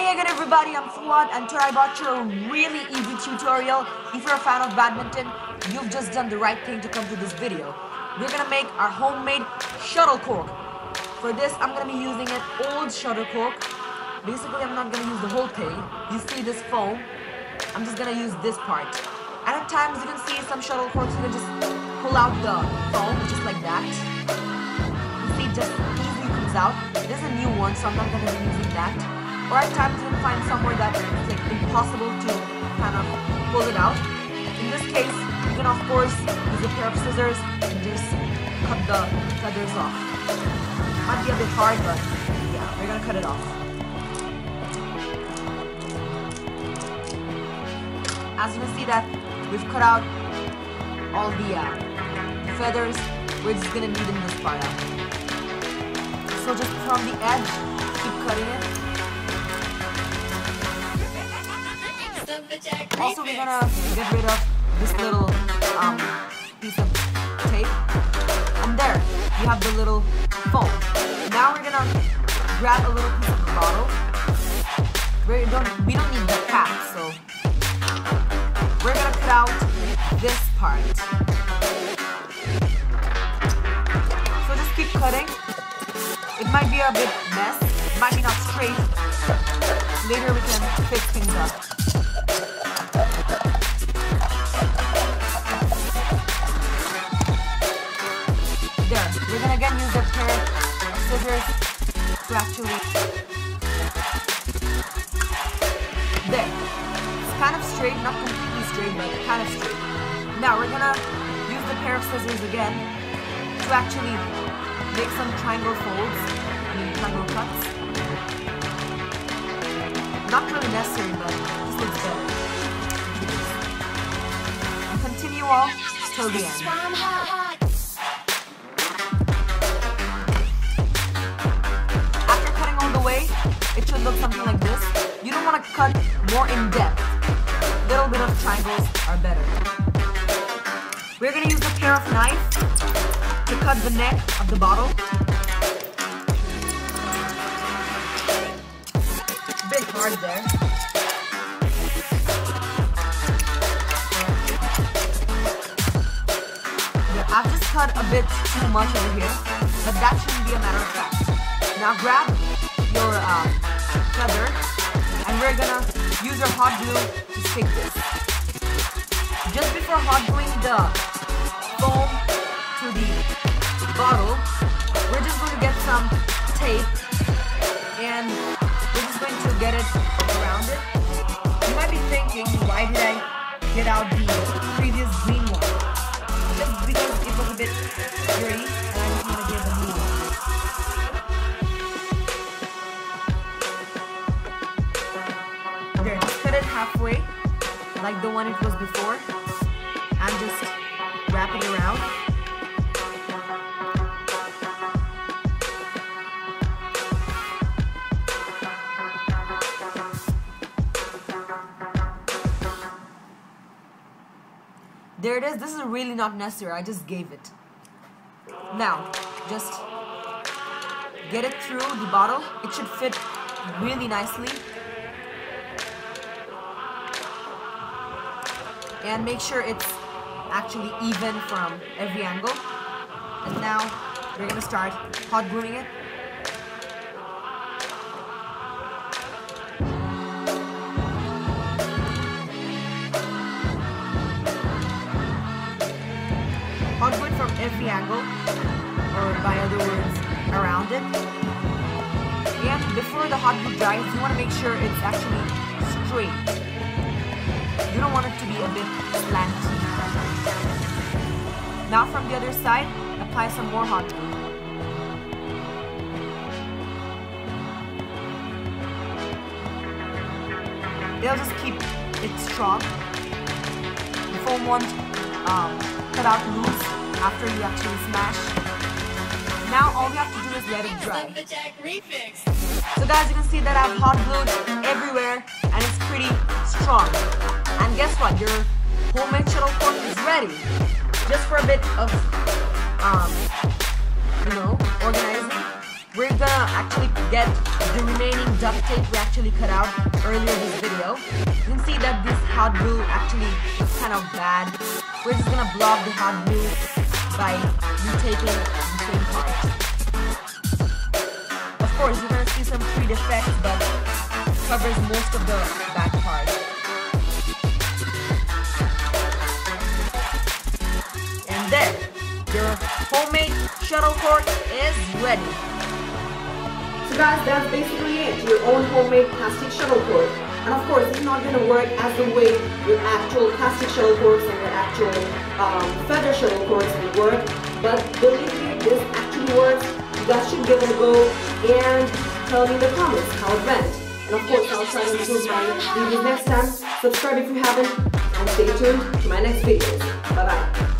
Hey again everybody, I'm Fuad and today I brought you a really easy tutorial. If you're a fan of badminton, you've just done the right thing to come to this video. We're gonna make our homemade shuttlecock. For this, I'm gonna be using an old shuttlecock. Basically, I'm not gonna use the whole thing. You see this foam? I'm just gonna use this part. And at times, you can see some shuttlecocks, you can just pull out the foam, just like that. You see, just easily comes out. There's a new one, so I'm not gonna be using that. Or at times you can find somewhere that it's like impossible to kind of pull it out. In this case, you can of course use a pair of scissors and just cut the feathers off. It might be a bit hard, but yeah, we're gonna cut it off. As you can see that we've cut out all the feathers, we're just gonna need in this part out. So just from the edge, keep cutting it. Also, we're gonna get rid of this little piece of tape, and there you have the little foam. Now we're gonna grab a little piece of the bottle. We don't need the cap, so we're gonna cut out this part. So just keep cutting. It might be a bit mess, it might be not straight. Later we can fix things up. We're gonna again use a pair of scissors to actually... There. It's kind of straight, not completely straight, but kind of straight. Now we're gonna use the pair of scissors again to actually make some triangle folds, triangle cuts. Not really necessary, but just looks better. And continue on till the end. It should look something like this. You don't want to cut more in depth. A little bit of triangles are better. We're going to use a pair of knives to cut the neck of the bottle. It's a bit hard there. Yeah, I've just cut a bit too much over here, but that shouldn't be a matter of fact. Now grab your feather, and we're gonna use our hot glue to stick this. Just before hot gluing the foam to the bottle, we're just going to get some tape and we're just going to get it around it. You might be thinking, why did I get out the previous green one? Just because it was a bit dirty and I just want to get the blue one. Halfway, like the one it was before, and just wrap it around. There it is. This is really not necessary. I just gave it. Now, just get it through the bottle. It should fit really nicely. And make sure it's actually even from every angle. And now we're gonna start hot gluing it. Hot glue it from every angle, or by other words, around it. And before the hot glue dries, you wanna make sure it's actually straight. You don't want it to be a bit slanty. Now from the other side, apply some more hot glue. They'll just keep it strong. The foam won't cut out loose after you actually smash. Now all we have to do is let it dry. So guys, you can see that I've hot glued everywhere and it's pretty strong. And guess what? Your homemade shuttlecock is ready. Just for a bit of, organizing. We're gonna actually get the remaining duct tape we actually cut out earlier in this video. You can see that this hot glue actually is kind of bad. We're just gonna block the hot glue by retaking the same part. Of course, you're gonna see some 3D effects, but it covers most of the bad parts. And there, your homemade shuttlecock is ready. So guys, that's basically it, your own homemade plastic shuttlecock. And of course, it's not going to work as the way your actual plastic shuttlecocks and your actual feather shuttlecocks will work. But believe me, this actually works. You guys should give it a go and tell me in the comments how it went. And of course, I'll try to improve my videos next time. Subscribe if you haven't and stay tuned to my next videos. Bye bye.